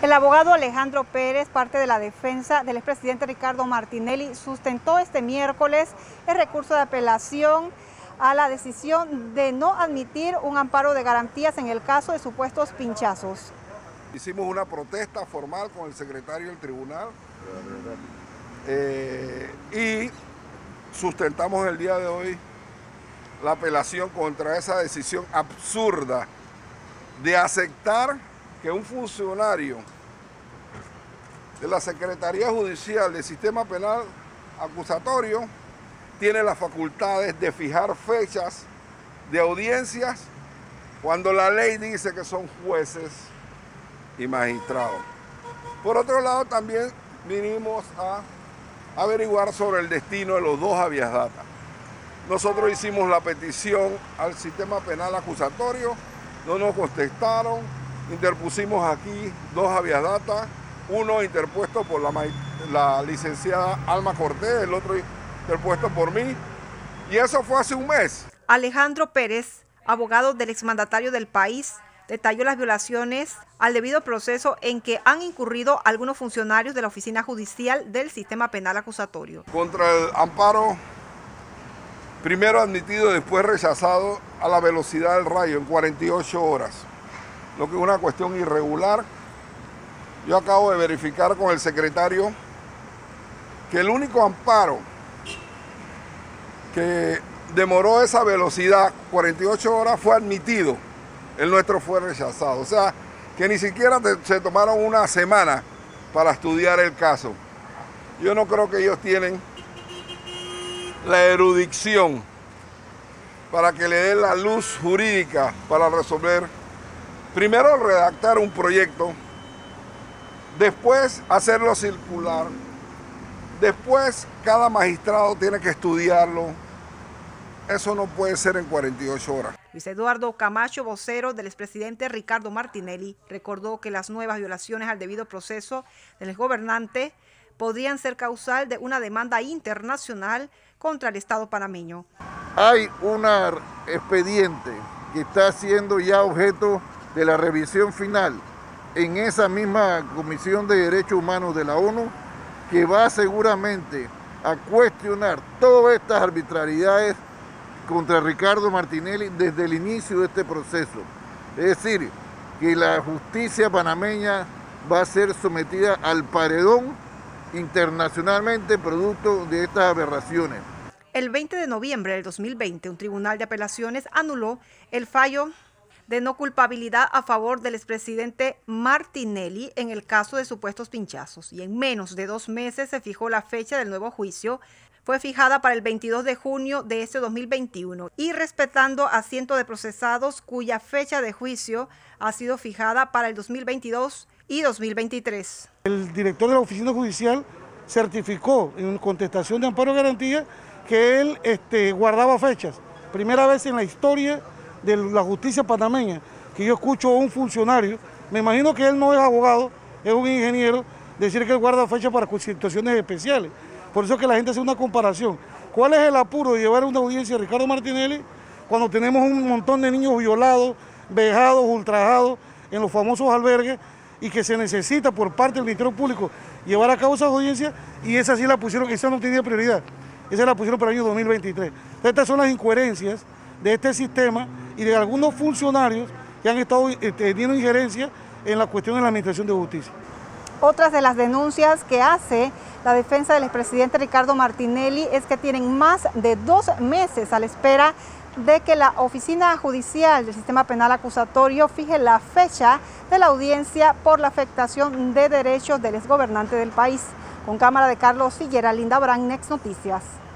El abogado Alejandro Pérez, parte de la defensa del expresidente Ricardo Martinelli, sustentó este miércoles el recurso de apelación a la decisión de no admitir un amparo de garantías en el caso de supuestos pinchazos. Hicimos una protesta formal con el secretario del tribunal y sustentamos el día de hoy la apelación contra esa decisión absurda de aceptar que un funcionario de la Secretaría Judicial del Sistema Penal Acusatorio tiene las facultades de fijar fechas de audiencias cuando la ley dice que son jueces y magistrados. Por otro lado, también vinimos a averiguar sobre el destino de los dos habeas data. Nosotros hicimos la petición al Sistema Penal Acusatorio, no nos contestaron. Interpusimos aquí dos habeas data, uno interpuesto por la licenciada Alma Cortés, el otro interpuesto por mí, y eso fue hace un mes. Alejandro Pérez, abogado del exmandatario del país, detalló las violaciones al debido proceso en que han incurrido algunos funcionarios de la Oficina Judicial del Sistema Penal Acusatorio. Contra el amparo, primero admitido, después rechazado a la velocidad del rayo en 48 horas. Lo que es una cuestión irregular. Yo acabo de verificar con el secretario que el único amparo que demoró esa velocidad, 48 horas, fue admitido. El nuestro fue rechazado. O sea, que ni siquiera se tomaron una semana para estudiar el caso. Yo no creo que ellos tienen la erudición para que le den la luz jurídica para resolver. Primero redactar un proyecto, después hacerlo circular, después cada magistrado tiene que estudiarlo. Eso no puede ser en 48 horas. Luis Eduardo Camacho, vocero del expresidente Ricardo Martinelli, recordó que las nuevas violaciones al debido proceso del exgobernante podrían ser causal de una demanda internacional contra el Estado panameño. Hay un expediente que está siendo ya objeto de la revisión final en esa misma Comisión de Derechos Humanos de la ONU, que va seguramente a cuestionar todas estas arbitrariedades contra Ricardo Martinelli desde el inicio de este proceso. Es decir, que la justicia panameña va a ser sometida al paredón internacionalmente producto de estas aberraciones. El 20 de noviembre del 2020, un tribunal de apelaciones anuló el fallo de no culpabilidad a favor del expresidente Martinelli en el caso de supuestos pinchazos. Y en menos de 2 meses se fijó la fecha del nuevo juicio. Fue fijada para el 22 de junio de este 2021 y respetando a cientos de procesados cuya fecha de juicio ha sido fijada para el 2022 y 2023. El director de la Oficina Judicial certificó en contestación de amparo garantía que él guardaba fechas. Primera vez en la historia de la justicia panameña que yo escucho a un funcionario, me imagino que él no es abogado, es un ingeniero, decir que él guarda fecha para situaciones especiales. Por eso es que la gente hace una comparación. ¿Cuál es el apuro de llevar una audiencia a Ricardo Martinelli cuando tenemos un montón de niños violados, vejados, ultrajados en los famosos albergues y que se necesita por parte del Ministerio Público llevar a cabo esas audiencias? Y esa sí la pusieron, esa no tenía prioridad, esa la pusieron para el año 2023. Estas son las incoherencias de este sistema y de algunos funcionarios que han estado teniendo injerencia en la cuestión de la administración de justicia. Otras de las denuncias que hace la defensa del expresidente Ricardo Martinelli es que tienen más de 2 meses a la espera de que la Oficina Judicial del Sistema Penal Acusatorio fije la fecha de la audiencia por la afectación de derechos del exgobernante del país. Con cámara de Carlos Siguera, Linda Brand, Next Noticias.